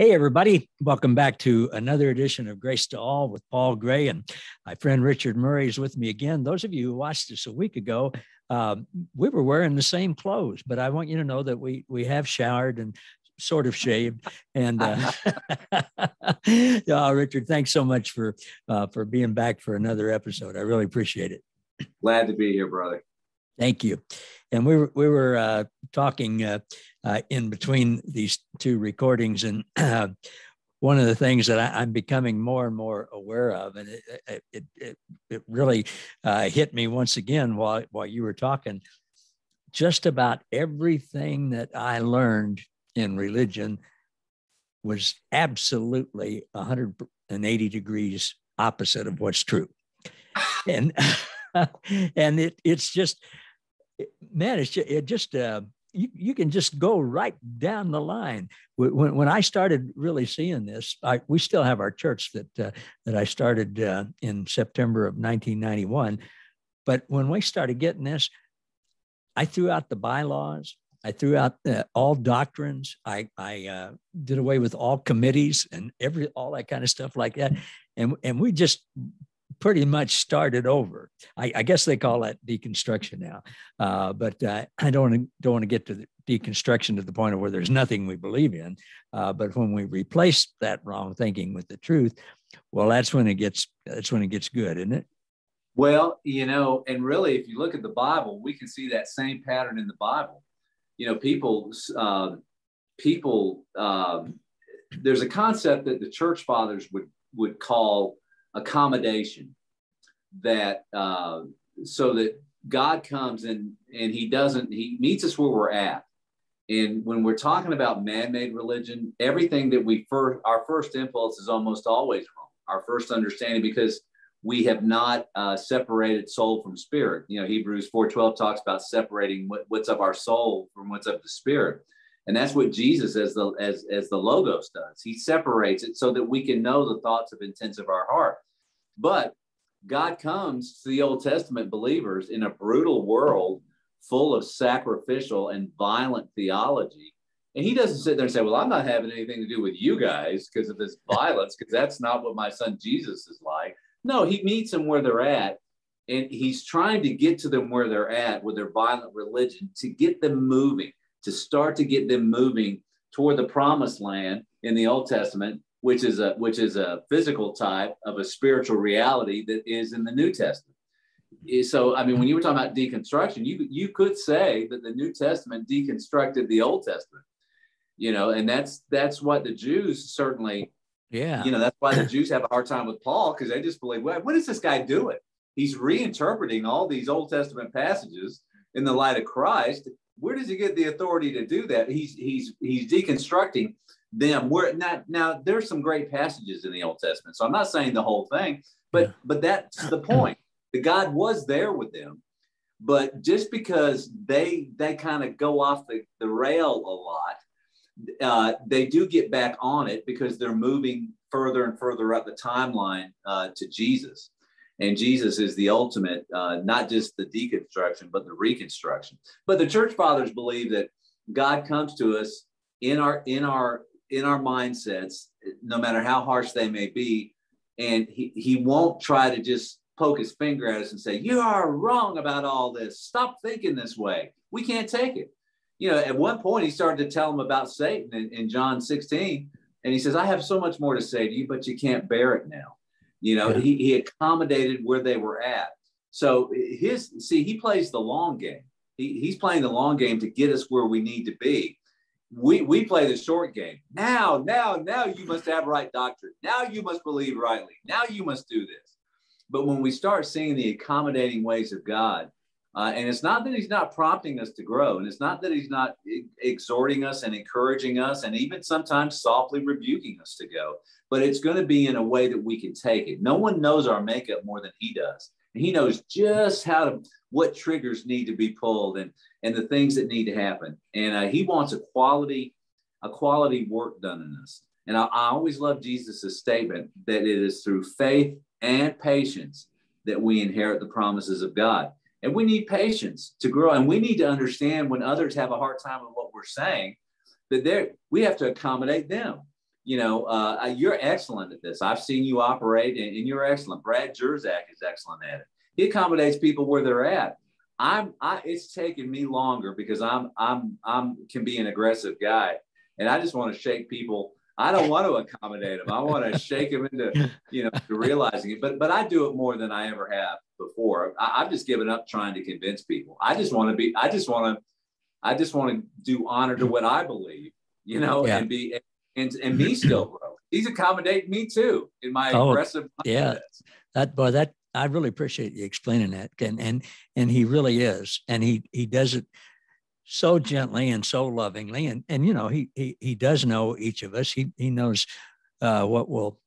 Hey, everybody. Welcome back to another edition of Grace to All with Paul Gray. And my friend Richard Murray is with me again. Those of you who watched us a week ago, we were wearing the same clothes, but I want you to know that we have showered and sort of shaved. And Richard, thanks so much for being back for another episode. I really appreciate it. Glad to be here, brother. Thank you. And we were talking in between these two recordings, and one of the things that I'm becoming more and more aware of, and it really hit me once again while you were talking, just about everything that I learned in religion was absolutely 180 degrees opposite of what's true. And and it's just, man, you can just go right down the line. When I started really seeing this, we still have our church that I started in September of 1991. But when we started getting this, I threw out the bylaws. I threw out all doctrines. I did away with all committees and all that kind of stuff like that. And we just pretty much started over. I guess they call that deconstruction now, but I don't want to get to the deconstruction to the point of where there's nothing we believe in. But when we replace that wrong thinking with the truth, well, that's when it gets good, isn't it? Well, and really, if you look at the Bible, we can see that same pattern in the Bible. There's a concept that the church fathers would call accommodation, that so that God comes and he meets us where we're at. And when we're talking about man-made religion, everything that our first impulse is almost always wrong. Our first understanding, because we have not separated soul from spirit. Hebrews 4:12 talks about separating what's of our soul from what's of the spirit. And that's what Jesus, as the Logos, does. He separates it so that we can know the thoughts of intents of our heart. But God comes to the Old Testament believers in a brutal world full of sacrificial and violent theology. And he doesn't sit there and say, well, I'm not having anything to do with you guys because of this violence, because that's not what my son Jesus is like. No, he meets them where they're at. And he's trying to get to them where they're at with their violent religion, to get them moving, to start to get them moving toward the promised land in the Old Testament, which is a physical type of a spiritual reality that is in the New Testament. So, I mean, when you were talking about deconstruction, you could say that the New Testament deconstructed the Old Testament, and that's what the Jews certainly, that's why the Jews have a hard time with Paul, because they just believe, well, what is this guy doing? He's reinterpreting all these Old Testament passages in the light of Christ. Where does he get the authority to do that? He's deconstructing them. Now there's some great passages in the Old Testament, so I'm not saying the whole thing, but that's the point. That God was there with them, but just because they kind of go off the rail a lot, they do get back on it because they're moving further and further up the timeline to Jesus. And Jesus is the ultimate, not just the deconstruction, but the reconstruction. But the church fathers believe that God comes to us in our mindsets, no matter how harsh they may be, and he won't try to just poke his finger at us and say, you are wrong about all this. Stop thinking this way. We can't take it. At one point, he started to tell them about Satan in John 16, and he says, I have so much more to say to you, but you can't bear it now. He accommodated where they were at. So he plays the long game. He's playing the long game to get us where we need to be. We play the short game. Now you must have right doctrine. Now you must believe rightly. Now you must do this. But when we start seeing the accommodating ways of God, and it's not that he's not prompting us to grow, and it's not that he's not exhorting us and encouraging us and even sometimes softly rebuking us to go, but it's going to be in a way that we can take it. No one knows our makeup more than he does. And he knows just what triggers need to be pulled and the things that need to happen. And he wants a quality work done in us. And I always love Jesus's statement that it is through faith and patience that we inherit the promises of God. And we need patience to grow. And we need to understand when others have a hard time with what we're saying, that we have to accommodate them. you're excellent at this. I've seen you operate, and you're excellent. Brad Jerzak is excellent at it. He accommodates people where they're at. It's taken me longer because I can be an aggressive guy, and I just want to shake people. I don't want to accommodate them. I want to shake them into, to realizing it. But I do it more than I ever have before. I've just given up trying to convince people. I just want to do honor to what I believe, yeah. and me still grow. He's accommodating me too in my aggressive mindset. That I really appreciate you explaining that. And he really is. And he does it so gently and so lovingly. And he does know each of us. He knows what will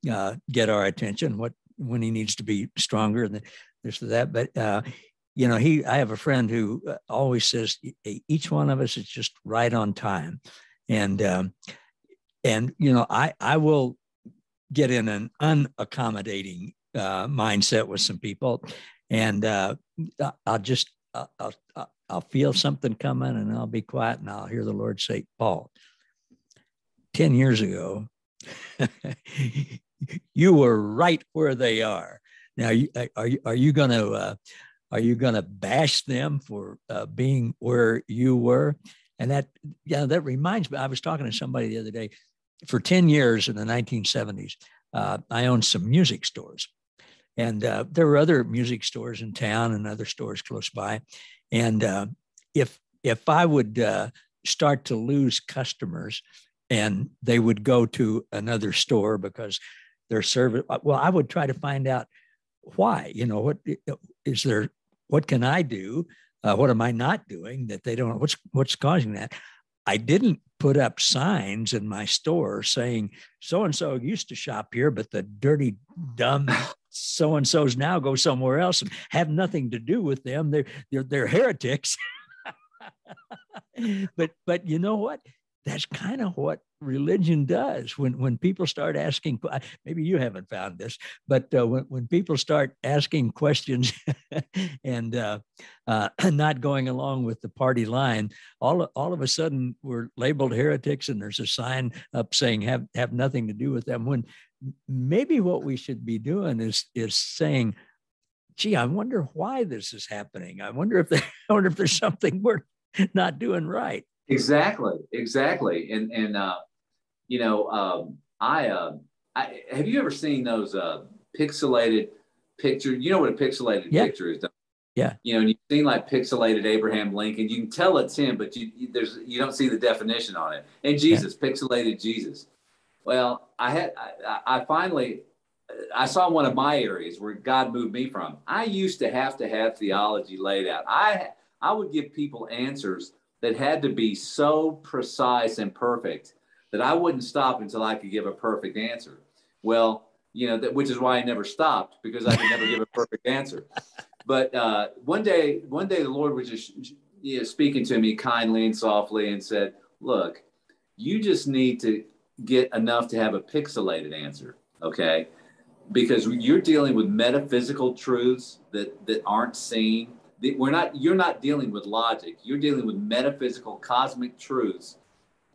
get our attention, when he needs to be stronger and this or that. But I have a friend who always says each one of us is just right on time. And I will get in an unaccommodating mindset with some people, and I'll feel something coming, and I'll be quiet, and I'll hear the Lord say, Paul, 10 years ago, you were right where they are. Now, are you going to bash them for being where you were? And that reminds me, I was talking to somebody the other day. For 10 years in the 1970s, I owned some music stores. And there were other music stores in town and other stores close by. And if I would start to lose customers and they would go to another store because their service, well, I would try to find out why. What can I do? What am I not doing that they don't? What's causing that? I didn't put up signs in my store saying so-and-so used to shop here, but the dirty, dumb so-and-so's now go somewhere else and have nothing to do with them. They're heretics. But you know what? That's kind of what religion does. When people start asking, maybe you haven't found this, but when people start asking questions and not going along with the party line, all of a sudden we're labeled heretics, and there's a sign up saying have nothing to do with them. When maybe what we should be doing is saying, gee, I wonder why this is happening. I wonder if there's something we're not doing right. Exactly. I have you ever seen those pixelated pictures? You know what a pixelated picture is, don't you? Yeah. And you've seen like pixelated Abraham Lincoln. You can tell it's him, but you don't see the definition on it. And Jesus, pixelated Jesus. Well, I saw one of my areas where God moved me from. I used to have theology laid out. I would give people answers that had to be so precise and perfect that I wouldn't stop until I could give a perfect answer. Well, which is why I never stopped, because I could never give a perfect answer. But one day the Lord was just speaking to me kindly and softly and said, look, you just need to get enough to have a pixelated answer, okay? Because you're dealing with metaphysical truths that aren't seen. You're not dealing with logic. You're dealing with metaphysical cosmic truths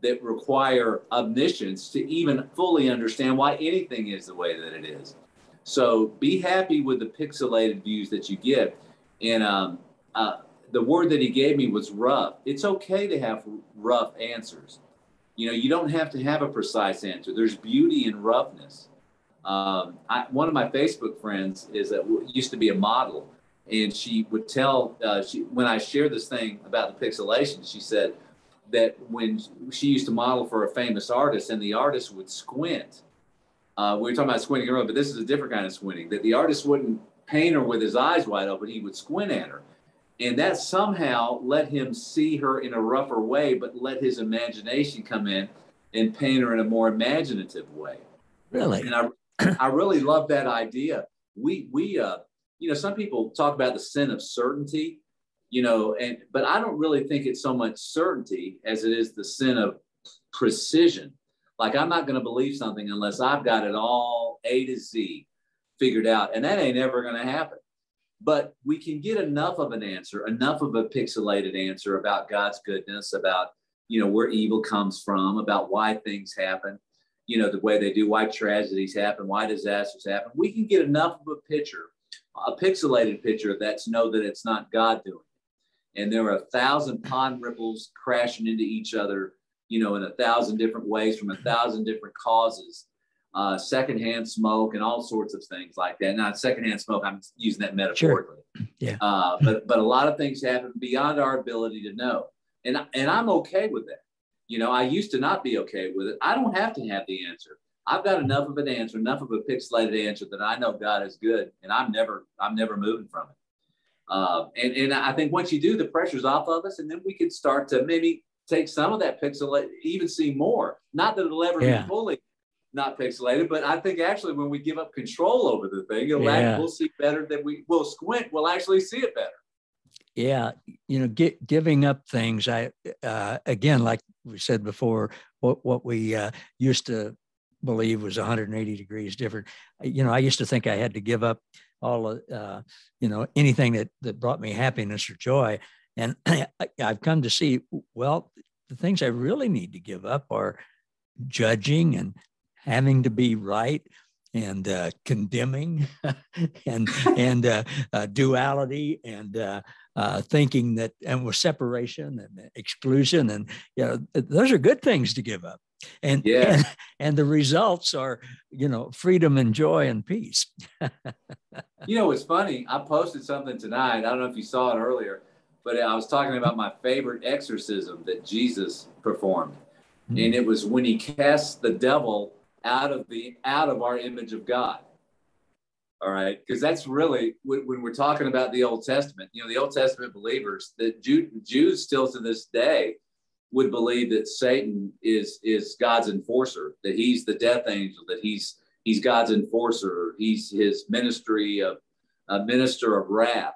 that require omniscience to even fully understand why anything is the way that it is. So be happy with the pixelated views that you get. And the word that he gave me was rough. It's okay to have rough answers. You don't have to have a precise answer. There's beauty in roughness. One of my Facebook friends used to be a model. And she would tell, when I shared this thing about the pixelation, she said that when she used to model for a famous artist, and the artist would squint. We were talking about squinting earlier, but this is a different kind of squinting, that the artist wouldn't paint her with his eyes wide open. He would squint at her. And that somehow let him see her in a rougher way, but let his imagination come in and paint her in a more imaginative way. Really? And I really love that idea. Some people talk about the sin of certainty, but I don't really think it's so much certainty as it is the sin of precision. Like, I'm not going to believe something unless I've got it all A to Z figured out. And that ain't ever going to happen. But we can get enough of an answer, enough of a pixelated answer about God's goodness, about, where evil comes from, about why things happen. you know, the way they do, why tragedies happen, why disasters happen. We can get enough of a picture, a pixelated picture, that's know that it's not God doing it. And there are 1,000 pond ripples crashing into each other, you know, in 1,000 different ways from 1,000 different causes, secondhand smoke and all sorts of things like that. Not secondhand smoke, I'm using that metaphorically. Sure. Yeah. But a lot of things happen beyond our ability to know. And I'm okay with that. You know, I used to not be okay with it. I don't have to have the answer. I've got enough of an answer, enough of a pixelated answer that I know God is good, and I'm never moving from it. And I think once you do, the pressure's off of us, and then we can start to maybe take some of that pixelated, even see more. Not that it'll ever be fully not pixelated, but I think actually when we give up control over the thing, it'll actually, we'll see better than we'll squint. We'll actually see it better. Yeah, you know, giving up things. I again, like we said before, what we used to believe was 180 degrees different. You know, I used to think I had to give up all, you know, anything that brought me happiness or joy. And I've come to see, well, the things I really need to give up are judging and having to be right and condemning and duality and thinking that, and with separation and exclusion. And, you know, those are good things to give up. And the results are, you know, freedom and joy and peace. You know, it's funny. I posted something tonight. I don't know if you saw it earlier, but I was talking about my favorite exorcism that Jesus performed. Mm-hmm. And it was when he cast the devil out of our image of God. All right. Because that's really when we're talking about the Old Testament, you know, the Old Testament believers, that Jews still to this day would believe that Satan is God's enforcer, that he's the death angel, that he's God's enforcer. He's his minister of wrath.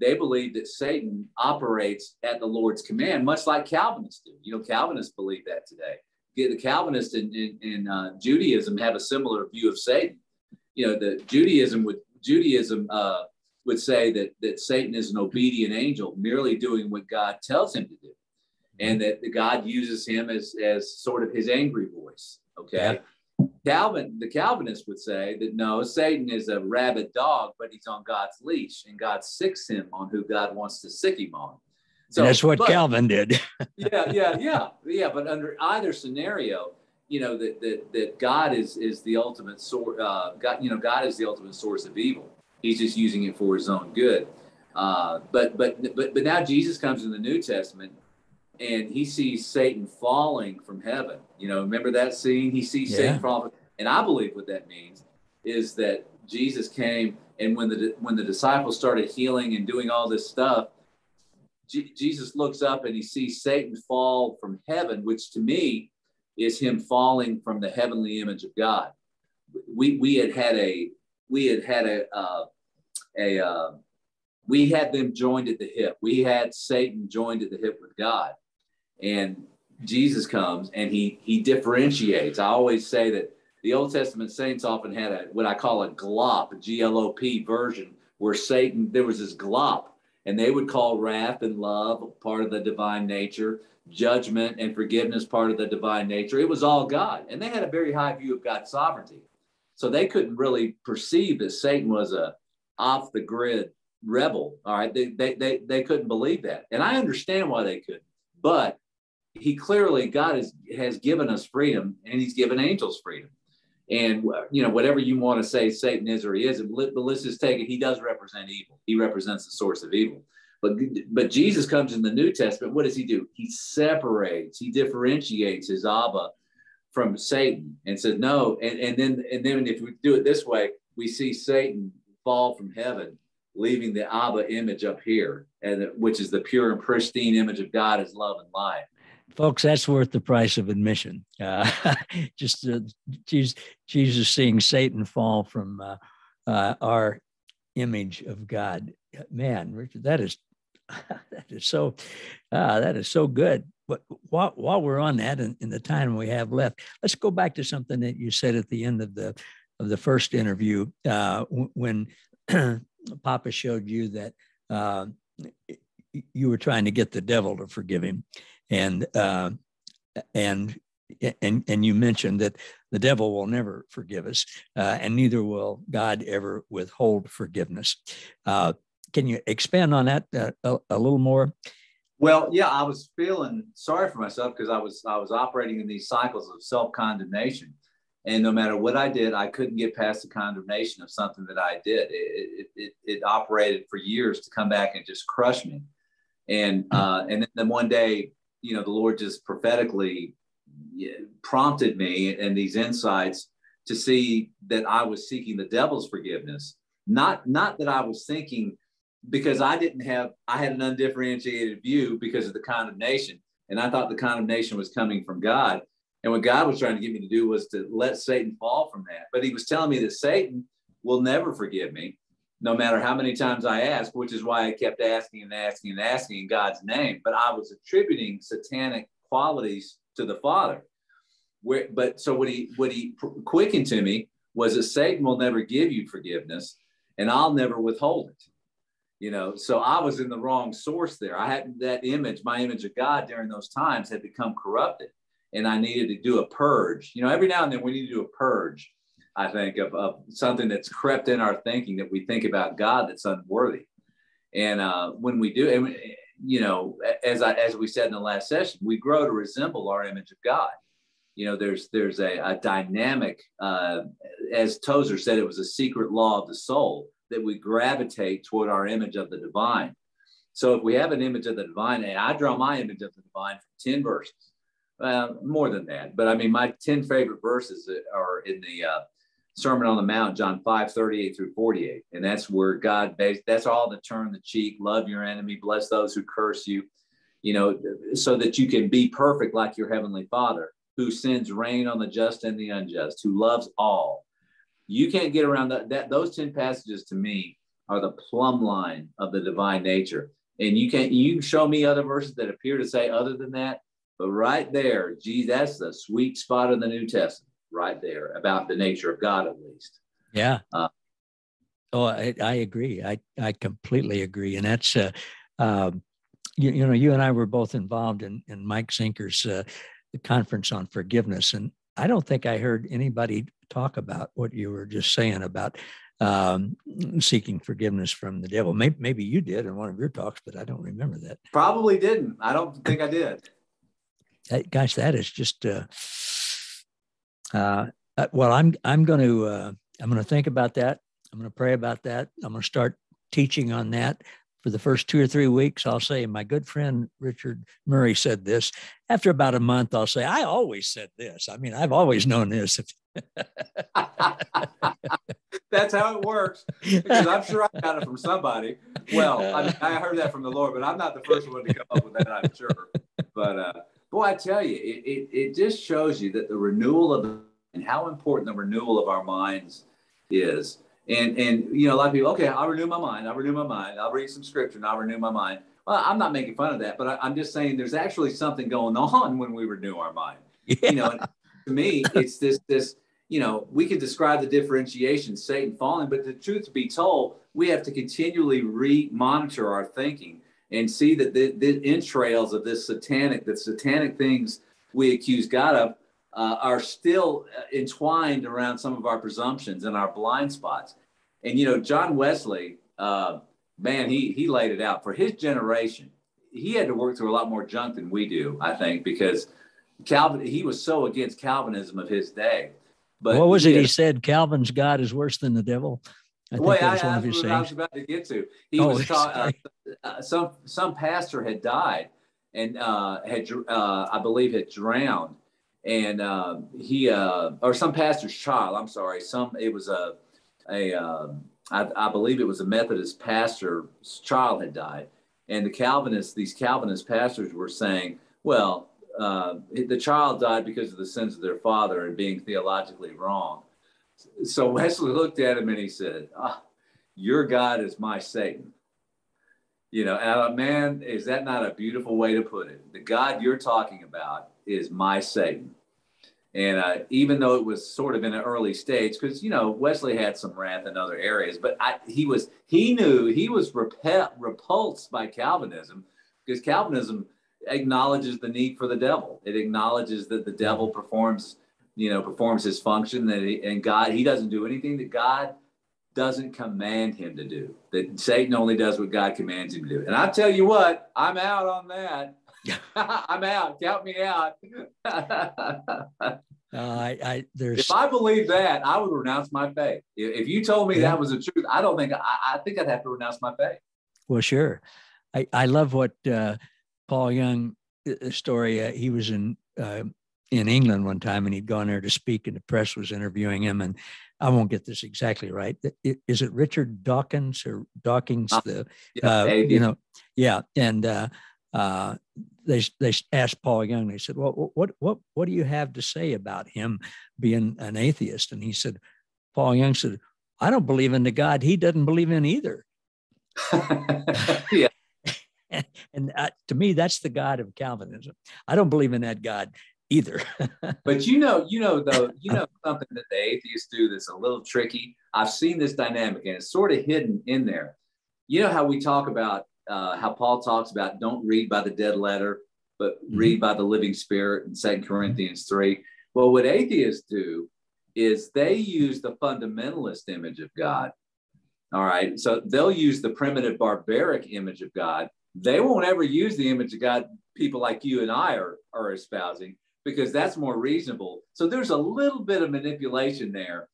They believe that Satan operates at the Lord's command, much like Calvinists do. You know, Calvinists believe that today. The Calvinists in Judaism have a similar view of Satan. You know, the Judaism would say that Satan is an obedient angel, merely doing what God tells him to do, and that God uses him as sort of his angry voice. Okay, yeah. The Calvinists would say that no, Satan is a rabid dog, but he's on God's leash, and God sicks him on who God wants to sick him on. So that's what Calvin did. Yeah. But under either scenario, you know, that God is the ultimate source. God is the ultimate source of evil. He's just using it for his own good. But now Jesus comes in the New Testament, and he sees Satan falling from heaven. You know, remember that scene? He sees Satan falling, and I believe what that means is that Jesus came, and when the disciples started healing and doing all this stuff, Jesus looks up and he sees Satan fall from heaven, which to me is him falling from the heavenly image of God. We had them joined at the hip. We had Satan joined at the hip with God, and Jesus comes and he differentiates. I always say that the Old Testament saints often had what I call a glop, G-L-O-P version, where Satan, there was this glop. And they would call wrath and love part of the divine nature, judgment and forgiveness part of the divine nature. It was all God. And they had a very high view of God's sovereignty. So they couldn't really perceive that Satan was a off-the-grid rebel. All right. They couldn't believe that. And I understand why they couldn't. But God has given us freedom, and he's given angels freedom. And, you know, whatever you want to say Satan is or he isn't, but let's just take it. He does represent evil. He represents the source of evil. But Jesus comes in the New Testament. What does he do? He separates, he differentiates his Abba from Satan and says, no. And then if we do it this way, we see Satan fall from heaven, leaving the Abba image up here, and which is the pure and pristine image of God as love and life. Folks, that's worth the price of admission. Jesus seeing Satan fall from our image of God. Man, Richard, that is so good. But while we're on that, in the time we have left, let's go back to something that you said at the end of the first interview when Papa showed you that you were trying to get the devil to forgive him. And and you mentioned that the devil will never forgive us, and neither will God ever withhold forgiveness. Can you expand on that a little more? Well, yeah, I was feeling sorry for myself because I was operating in these cycles of self-condemnation. And no matter what I did, I couldn't get past the condemnation of something that I did. It operated for years to come back and just crush me. And then one day, you know, the Lord just prophetically prompted me and these insights to see that I was seeking the devil's forgiveness. Not that I was thinking, because I had an undifferentiated view because of the condemnation. And I thought the condemnation was coming from God. And what God was trying to get me to do was to let Satan fall from that. But he was telling me that Satan will never forgive me, no matter how many times I ask, which is why I kept asking and asking and asking in God's name. But I was attributing satanic qualities to the Father. So what he quickened to me was that Satan will never give you forgiveness, and I'll never withhold it. You know, so I was in the wrong source there. I had that image, my image of God during those times had become corrupted, and I needed to do a purge. You know, every now and then we need to do a purge, I think, of something that's crept in our thinking that we think about God that's unworthy. And when we do, and, you know, as we said in the last session, we grow to resemble our image of God. You know, there's a dynamic, as Tozer said, it was a secret law of the soul, that we gravitate toward our image of the divine. So if we have an image of the divine, and I draw my image of the divine from 10 verses, more than that. But I mean, my 10 favorite verses are in the Sermon on the Mount, John 5:38-48. And that's where God based, that's all the turn the cheek, love your enemy, bless those who curse you, you know, so that you can be perfect like your heavenly Father, who sends rain on the just and the unjust, who loves all. You can't get around that. Those 10 passages to me are the plumb line of the divine nature. And you can show me other verses that appear to say other than that, but right there, gee, that's the sweet spot of the New Testament right there about the nature of God, at least. Yeah. I agree. I completely agree. And that's, you know, you and I were both involved in Mike Zinker's conference on forgiveness. And I don't think I heard anybody talk about what you were just saying about seeking forgiveness from the devil. Maybe you did in one of your talks, but I don't remember that. Probably didn't. I don't think I did. Gosh, that is just. Well, I'm going to think about that. I'm going to pray about that. I'm going to start teaching on that. For the first 2 or 3 weeks, I'll say, my good friend Richard Murray said this. After about a month, I'll say, I always said this. I mean, I've always known this. That's how it works. Because I'm sure I got it from somebody. Well, I mean, I heard that from the Lord, but I'm not the first one to come up with that, I'm sure. But boy, I tell you, it just shows you that the renewal of, and how important the renewal of our minds is. And you know, a lot of people, okay, I'll renew my mind. I'll read some scripture and I'll renew my mind. Well, I'm not making fun of that, but I'm just saying there's actually something going on when we renew our mind. Yeah. You know, and to me, it's this, you know, we could describe the differentiation, Satan falling, but the truth be told, we have to continually re-monitor our thinking and see that the entrails of the satanic things we accuse God of, are still entwined around some of our presumptions and our blind spots. And, you know, John Wesley, man, he laid it out for his generation. He had to work through a lot more junk than we do, I think, because Calvin, he was so against Calvinism of his day. But what was it he said? Calvin's God is worse than the devil. I was about to get to. Some pastor had died and I believe had drowned. And or some pastor's child, I'm sorry. I believe it was a Methodist pastor's child had died. And these Calvinist pastors were saying, well, the child died because of the sins of their father and being theologically wrong. So Wesley looked at him and he said, your God is my Satan. You know, and I thought, man, is that not a beautiful way to put it? The God you're talking about is my Satan. And even though it was sort of in an early stage, because, you know, Wesley had some wrath in other areas, but he knew he was repulsed by Calvinism, because Calvinism acknowledges the need for the devil. It acknowledges that the devil performs his function, and God doesn't do anything that God doesn't command him to do. That Satan only does what God commands him to do. And I tell you what, I'm out on that. I'm out. Count me out. If I believe that, I would renounce my faith. If you told me that was the truth, I think I'd have to renounce my faith. Well, sure. I love what Paul Young story. He was in England one time, and he'd gone there to speak, and the press was interviewing him. And I won't get this exactly right. Is it Richard Dawkins or Dawkins? They asked Paul Young, they said, well, what do you have to say about him being an atheist? And he said, Paul Young said, I don't believe in the God he doesn't believe in either. Yeah. And to me, that's the God of Calvinism. I don't believe in that God either. But though, something that the atheists do that's a little tricky. I've seen this dynamic, and it's sort of hidden in there. You know how we talk about, how Paul talks about don't read by the dead letter, but read by the living spirit in 2 Corinthians 3. Well, what atheists do is they use the fundamentalist image of God. All right. So they'll use the primitive barbaric image of God. They won't ever use the image of God people like you and I are espousing, because that's more reasonable. So there's a little bit of manipulation there,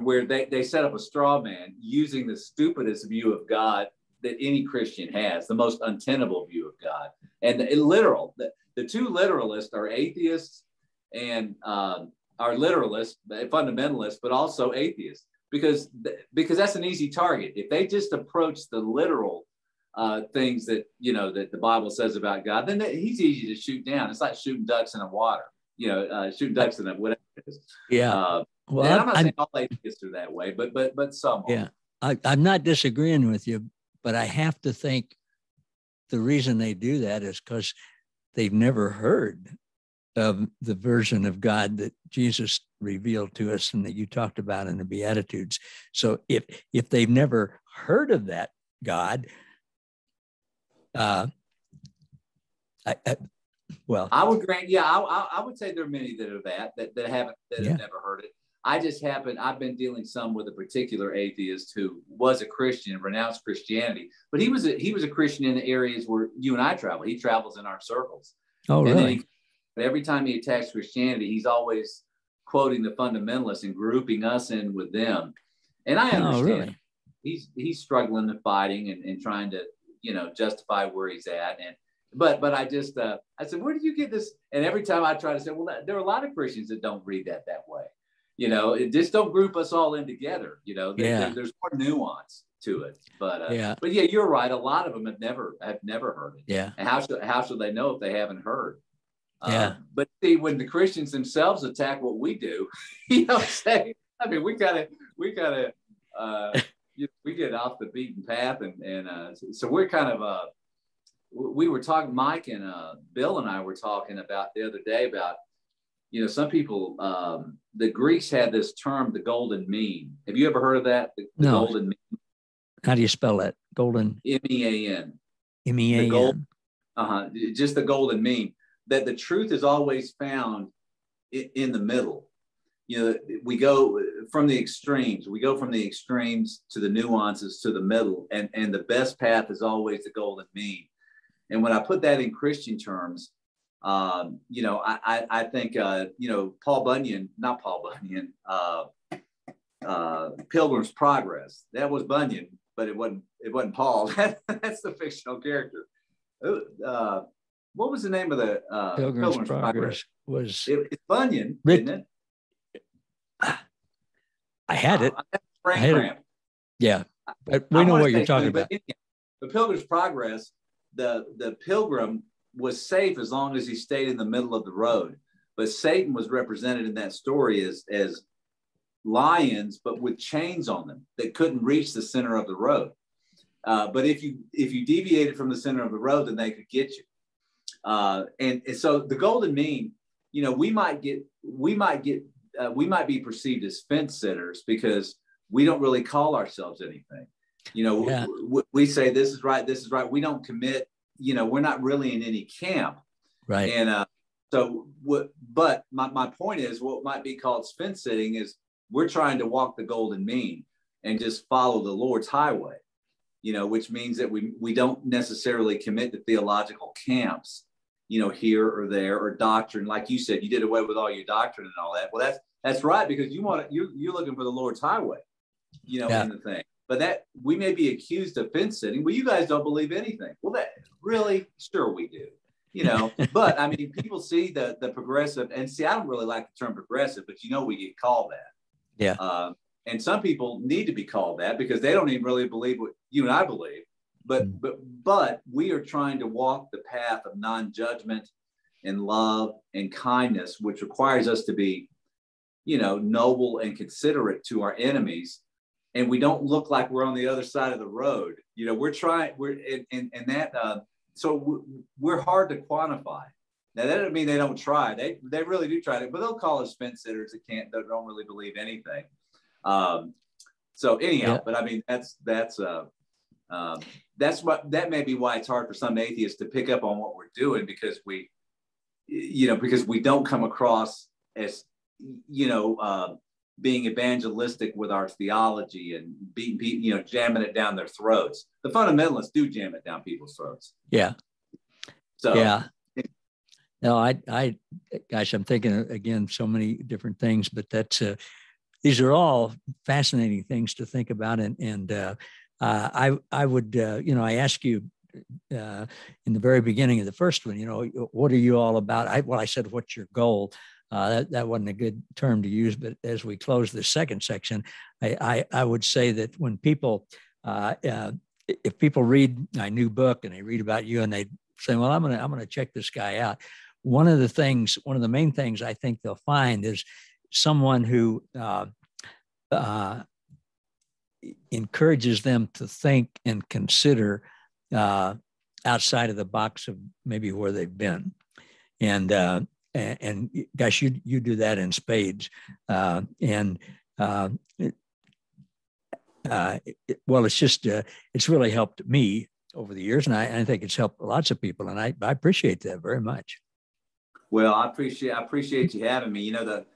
where they set up a straw man using the stupidest view of God that any Christian has, the most untenable view of God. And the two literalists are atheists and are literalists, fundamentalists, but also atheists, because that's an easy target. If they just approach the literal things that the Bible says about God, then he's easy to shoot down. It's like shooting ducks in the water, shooting ducks in the whatever it is. Yeah. Well, I'm not saying all atheists are that way, but some are. Yeah, I'm not disagreeing with you. But I have to think the reason they do that is because they've never heard of the version of God that Jesus revealed to us and that you talked about in the Beatitudes. So if they've never heard of that God, I would grant, I would say there are many that are that have never heard it. I've been dealing some with a particular atheist who was a Christian, renounced Christianity, but he was a Christian in the areas where you and I travel. He travels in our circles. Oh, and really? Every time he attacks Christianity, he's always quoting the fundamentalists and grouping us in with them. And I understand. Oh, really? He's struggling and fighting and trying to, justify where he's at. But I just, I said, where did you get this? And every time I try to say, well, there are a lot of Christians that don't read that way. It just don't group us all in together. There's more nuance to it. But you're right. A lot of them have never heard it. Yeah. And how should they know if they haven't heard? Yeah. But see, when the Christians themselves attack what we do, we get off the beaten path, and so we're kind of we were talking. Mike and Bill and I were talking about the other day about. Some people, the Greeks had this term, the golden mean. Have you ever heard of that? The golden mean. How do you spell that? Golden. M-E-A-N. M-E-A-N. Just the golden mean, that the truth is always found in the middle. We go from the extremes. We go from the extremes to the nuances to the middle, and the best path is always the golden mean. And when I put that in Christian terms, I think, Pilgrim's Progress, that was Bunyan, but it wasn't Paul. That's the fictional character. What was the name of the, Pilgrim's Progress was it's Bunyan, isn't it? I had it. Yeah. But we know what you're talking about. The Pilgrim's Progress, the pilgrim was safe as long as he stayed in the middle of the road. But Satan was represented in that story as lions, but with chains on them that couldn't reach the center of the road. But if you deviated from the center of the road, then they could get you. And so the golden mean, we might be perceived as fence sitters because we don't really call ourselves anything. We say this is right, this is right. We don't commit you know, we're not really in any camp. Right. And so what, but my point is what might be called fence sitting is we're trying to walk the golden mean and just follow the Lord's highway, you know, which means that we don't necessarily commit to theological camps, you know, here or there or doctrine. Like you said, you did away with all your doctrine and all that. Well, that's right, because you want to, you're looking for the Lord's highway, you know, in the thing. But that we may be accused of fence sitting. Well, you guys don't believe anything. Well, that really, sure we do, you know. But I mean, people see the progressive, and see, I don't really like the term progressive, but you know, we get called that. Yeah. And some people need to be called that because they don't even really believe what you and I believe. But we are trying to walk the path of non-judgment and love and kindness, which requires us to be, you know, noble and considerate to our enemies. And we don't look like we're on the other side of the road. You know, we're trying, so we're hard to quantify. Now, that doesn't mean they don't try. They really do try to, but they'll call us fence sitters that don't really believe anything. So anyhow, yeah. But I mean, that may be why it's hard for some atheists to pick up on what we're doing, because we don't come across as, you know, being evangelistic with our theology and jamming it down their throats. The fundamentalists do jam it down people's throats. Yeah. So yeah. No, gosh, I'm thinking again, so many different things, but that's, these are all fascinating things to think about. And I would, I ask you in the very beginning of the first one, you know, what are you all about? I said, what's your goal? That wasn't a good term to use, but as we close this second section, I would say that when people, if people read my new book and they read about you and they say, well, I'm going to check this guy out. One of the main things I think they'll find is someone who encourages them to think and consider outside of the box of maybe where they've been. And gosh, you do that in spades. It's just, it's really helped me over the years. And I think it's helped lots of people. And I appreciate that very much. Well, I appreciate you having me. You know, the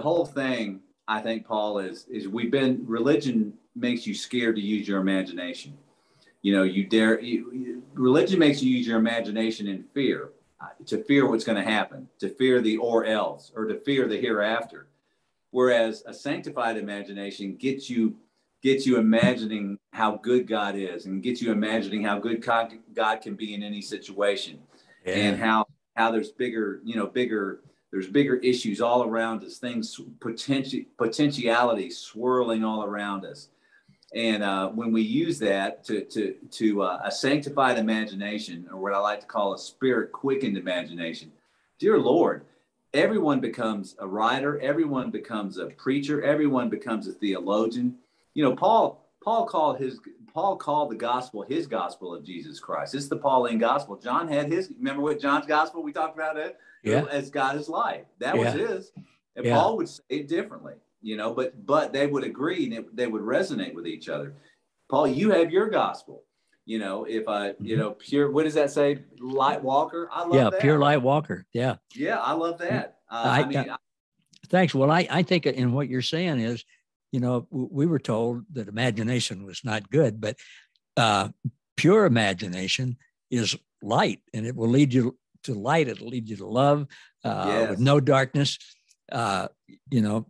whole thing, I think, Paul, is religion makes you scared to use your imagination. You know, religion makes you use your imagination in fear, to fear what's going to happen, to fear the or else, or to fear the hereafter. Whereas a sanctified imagination gets you imagining how good God is, and gets you imagining how good God can be in any situation. Yeah. And how there's bigger issues all around us, things, potentialities swirling all around us. And when we use that to a sanctified imagination, or what I like to call a spirit-quickened imagination, dear Lord, everyone becomes a writer, everyone becomes a preacher, everyone becomes a theologian. You know, Paul called the gospel his gospel of Jesus Christ. It's the Pauline gospel. John had his. Remember what John's gospel we talked about it? Yeah. As God is life. That was his. And Paul would say it differently, you know, but they would agree, and they would resonate with each other. Paul, you have your gospel. You know, pure, what does that say? Light walker. I love that. Yeah, pure light walker. Yeah. Yeah, I love that. Thanks. Well, I think in what you're saying is, you know, we were told that imagination was not good, but pure imagination is light, and it will lead you to light. It'll lead you to love with no darkness.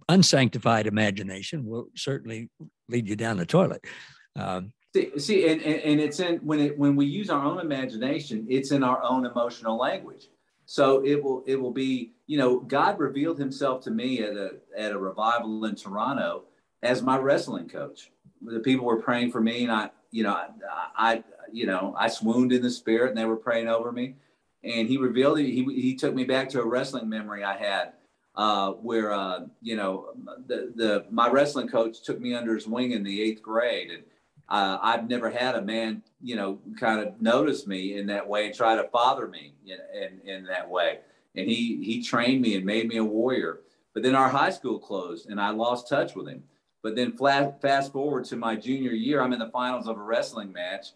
Unsanctified imagination will certainly lead you down the toilet. And it's when we use our own imagination, it's in our own emotional language. So it will be, you know, God revealed himself to me at a revival in Toronto as my wrestling coach. The people were praying for me, and I swooned in the spirit, and they were praying over me. And he revealed it. He took me back to a wrestling memory I had, where my wrestling coach took me under his wing in the 8th grade, and I've never had a man, you know, kind of notice me in that way and try to father me in that way. And he trained me and made me a warrior. But then our high school closed, and I lost touch with him. But then fast forward to my junior year, I'm in the finals of a wrestling match.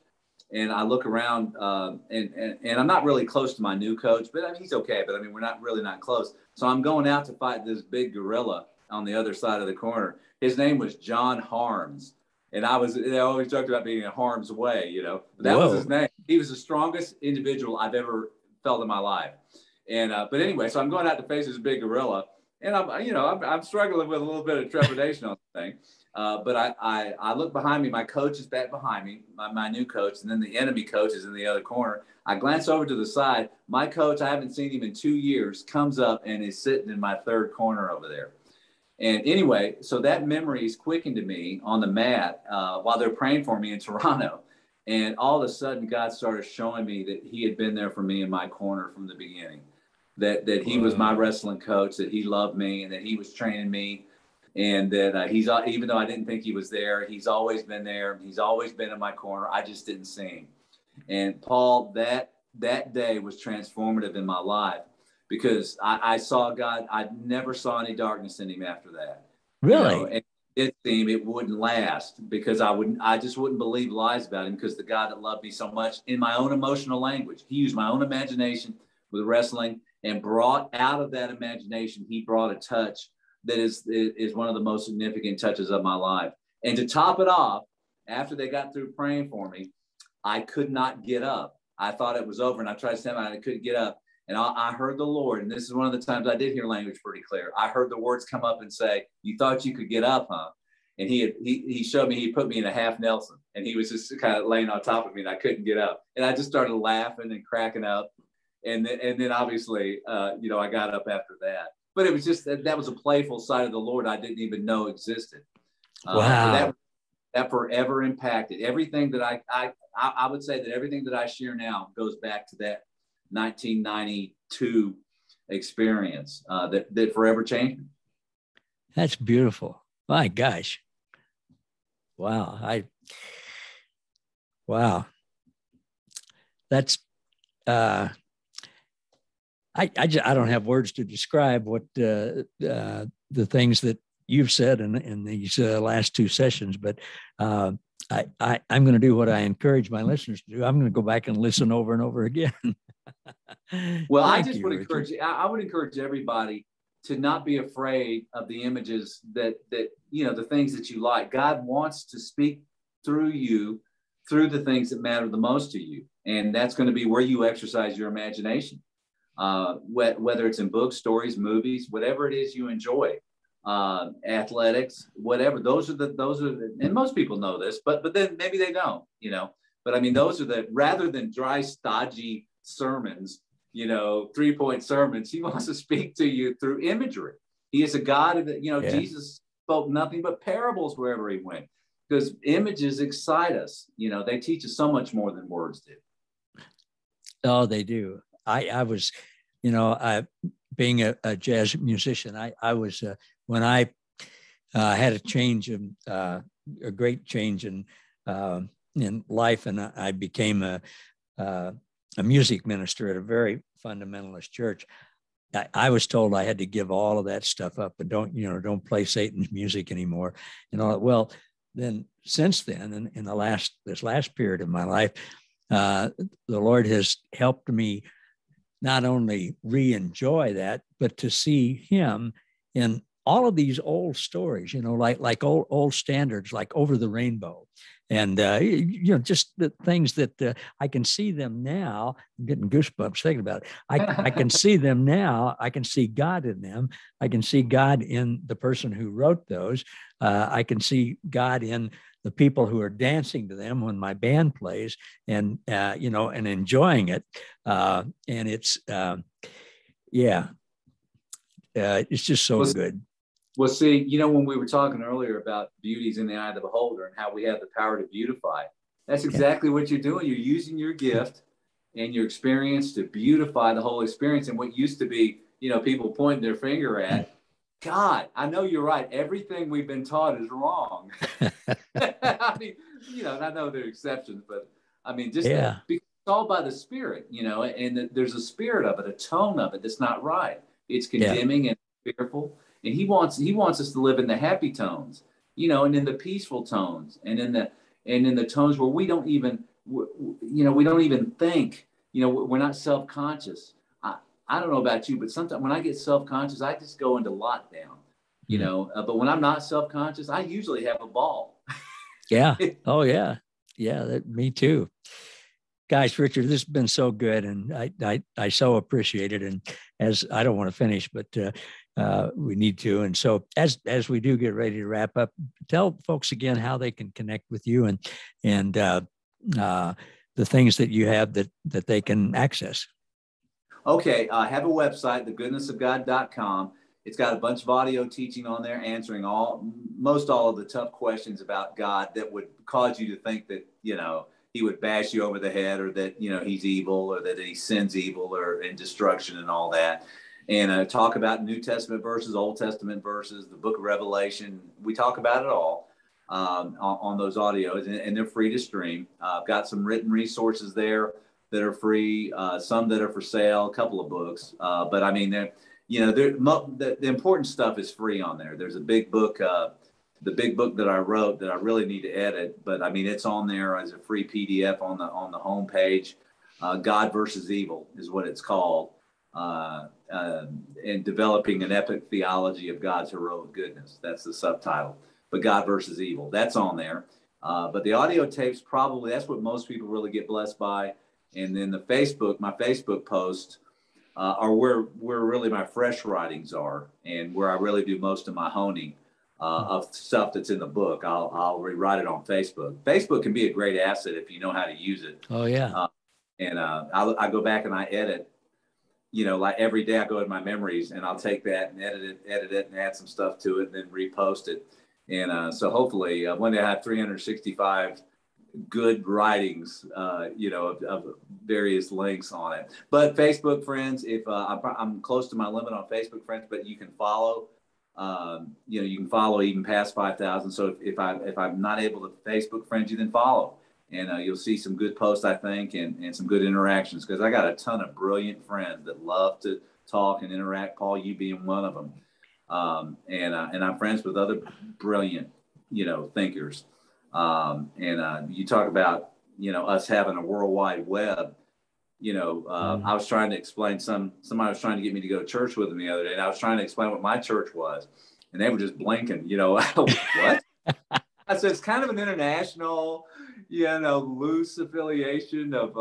And I look around, and I'm not really close to my new coach, but I mean, he's okay. But I mean, we're not close. So I'm going out to fight this big gorilla on the other side of the corner. His name was John Harms. And they always joked about being in harm's way, you know, but that was his name. He was the strongest individual I've ever felt in my life. And, but anyway, so I'm going out to face this big gorilla, and I'm struggling with a little bit of trepidation on the thing. But I look behind me, my coach is back behind me, my new coach, and then the enemy coach is in the other corner. I glance over to the side. My coach, I haven't seen him in 2 years, comes up and is sitting in my third corner over there. And anyway, so that memory is quickened to me on the mat while they're praying for me in Toronto. And all of a sudden, God started showing me that he had been there for me in my corner from the beginning, that he was my wrestling coach, that he loved me, and that he was training me. And that he's, even though I didn't think he was there, he's always been there. He's always been in my corner. I just didn't see him. And Paul, that day was transformative in my life, because I saw God. I never saw any darkness in him after that. Really? You know, and it seemed it wouldn't last, because I just wouldn't believe lies about him, because the God that loved me so much, in my own emotional language, he used my own imagination with wrestling, and brought out of that imagination, he brought a touch that is one of the most significant touches of my life. And to top it off, after they got through praying for me, I could not get up. I thought it was over, and I tried to stand by, and I couldn't get up. And I heard the Lord, and this is one of the times I did hear language pretty clear. I heard the words come up and say, "You thought you could get up, huh?" And he showed me, he put me in a half Nelson, and he was just kind of laying on top of me, and I couldn't get up. And I just started laughing and cracking up. And then obviously, I got up after that. But it was just, that was a playful side of the Lord I didn't even know existed. Wow. That forever impacted everything that I would say that everything that I share now goes back to that 1992 experience that forever changed me. That's beautiful. My gosh. Wow. Wow. That's, I don't have words to describe what the things that you've said in these last two sessions, but I'm going to do what I encourage my listeners to do. I'm going to go back and listen over and over again. Well, I would encourage everybody to not be afraid of the images that the things that you like. God wants to speak through you, through the things that matter the most to you. And that's going to be where you exercise your imagination, whether it's in books, stories, movies, whatever it is you enjoy, athletics, whatever. And most people know this, but then maybe they don't, but I mean, rather than dry, stodgy sermons, 3-point sermons, he wants to speak to you through imagery. He is a God of Jesus spoke nothing but parables wherever he went, because images excite us. They teach us so much more than words do. Oh, they do. I was, being a jazz musician, I was, when I had a change in, a great change in life, and I became a music minister at a very fundamentalist church, I was told I had to give all of that stuff up and don't play Satan's music anymore. And all that. Well, then since then, in this last period of my life, the Lord has helped me not only re-enjoy that, but to see him in all of these old stories, like old standards, like Over the Rainbow, and just the things that I can see them now. I'm getting goosebumps thinking about it. I can see them now. I can see God in them. I can see God in the person who wrote those. I can see God in the people who are dancing to them when my band plays, and and enjoying it, and it's it's just so good. Well, see, when we were talking earlier about beauty's in the eye of the beholder and how we have the power to beautify, that's exactly what you're doing. You're using your gift and your experience to beautify the whole experience. And what used to be, people pointing their finger at God, I know you're right. Everything we've been taught is wrong. I mean, and I know there are exceptions, but I mean, it's all by the Spirit, and there's a spirit of it, a tone of it that's not right. It's condemning and fearful. And he wants us to live in the happy tones, and in the peaceful tones, and in the tones where we don't even we don't even think, we're not self-conscious. I don't know about you, but sometimes when I get self-conscious, I just go into lockdown, but when I'm not self-conscious, I usually have a ball. Yeah. Oh yeah. Yeah. Me too. Guys, Richard, this has been so good. And I so appreciate it. And as I don't want to finish, but, we need to. And so as we do get ready to wrap up, tell folks again how they can connect with you and the things that you have that they can access. Okay. I have a website, thegoodnessofgod.com. It's got a bunch of audio teaching on there, answering most all of the tough questions about God that would cause you to think that, he would bash you over the head, or that, he's evil, or that he sends evil and destruction and all that. And talk about New Testament verses, Old Testament verses, the book of Revelation. We talk about it all on those audios, and they're free to stream. I've got some written resources there that are free, some that are for sale, a couple of books. But I mean, they're, the important stuff is free on there. There's a big book, the big book that I wrote that I really need to edit, but I mean, it's on there as a free PDF on the homepage. God versus Evil is what it's called, and developing an epic theology of God's heroic goodness. That's the subtitle, but God versus Evil, that's on there. But the audio tapes, probably that's what most people really get blessed by. And then my Facebook posts, are where really my fresh writings are, and where I really do most of my honing of stuff that's in the book. I'll rewrite it on Facebook. Facebook can be a great asset if you know how to use it. Oh yeah. I go back and I edit, like every day I go in my memories and I'll take that and edit it and add some stuff to it and then repost it. And so hopefully one day I have 365 good writings, of various links on it. But Facebook friends, if I'm close to my limit on Facebook friends, but you can follow, you can follow even past 5,000. So if I'm not able to Facebook friends you, then follow, and you'll see some good posts, I think, and some good interactions, because I got a ton of brilliant friends that love to talk and interact. Paul, you being one of them, and I'm friends with other brilliant, thinkers. You talk about, us having a world wide web, I was trying to explain somebody was trying to get me to go to church with them the other day. And I was trying to explain what my church was, and they were just blinking, what? I said, it's kind of an international, loose affiliation of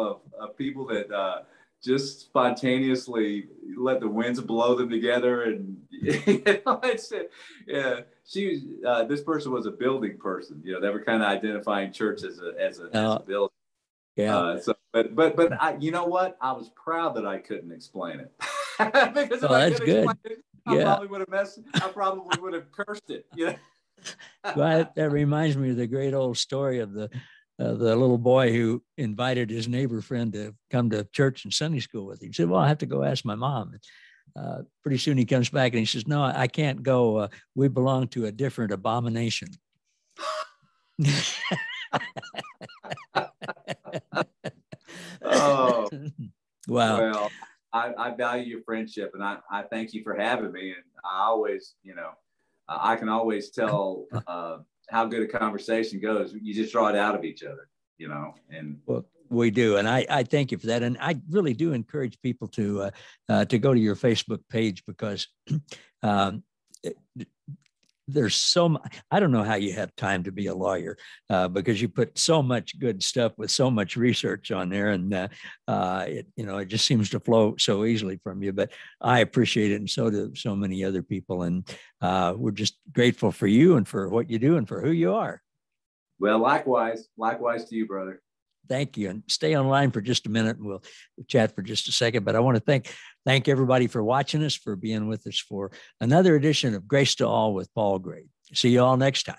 people that, just spontaneously let the winds blow them together. And this person was a building person, they were kind of identifying church as a building. Yeah. But I, I was proud that I couldn't explain it. Because that's good. I probably would have cursed it. Yeah. Well, that reminds me of the great old story of the little boy who invited his neighbor friend to come to church and Sunday school with him. He said, well, I have to go ask my mom. Pretty soon he comes back and he says, no, I can't go. We belong to a different abomination. Oh, wow. Well, I value your friendship, and I thank you for having me. And I always, I can always tell, how good a conversation goes. You just draw it out of each other, and well, we do. And I thank you for that. And I really do encourage people to go to your Facebook page, because there's so much. I don't know how you have time to be a lawyer, because you put so much good stuff with so much research on there, and it just seems to flow so easily from you. But I appreciate it, and so do so many other people. And we're just grateful for you and for what you do and for who you are. Well, likewise to you, brother. Thank you, and stay online for just a minute, and we'll chat for just a second. But I want to thank everybody for watching us, for being with us for another edition of Grace to All with Paul Gray. See you all next time.